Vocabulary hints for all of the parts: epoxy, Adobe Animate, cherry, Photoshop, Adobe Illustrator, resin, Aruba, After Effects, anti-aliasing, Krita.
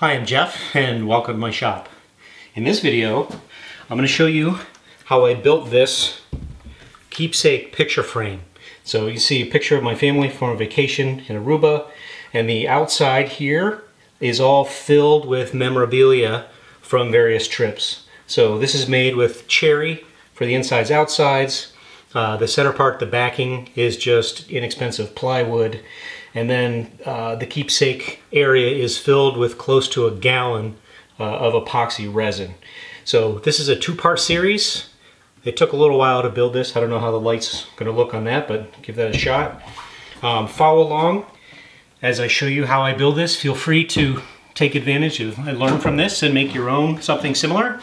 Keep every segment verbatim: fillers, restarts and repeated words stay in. Hi, I'm Jeff and welcome to my shop. In this video, I'm going to show you how I built this keepsake picture frame. So you see a picture of my family from a vacation in Aruba, and the outside here is all filled with memorabilia from various trips. So this is made with cherry for the insides, outsides. Uh, the center part, the backing, is just inexpensive plywood. And then uh, the keepsake area is filled with close to a gallon uh, of epoxy resin. So this is a two-part series. It took a little while to build this. I don't know how the light's going to look on that, but give that a shot. Um, follow along as I show you how I build this. Feel free to take advantage of and learn from this and make your own something similar.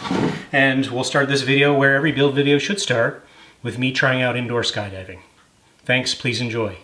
And we'll start this video where every build video should start, with me trying out indoor skydiving. Thanks, please enjoy.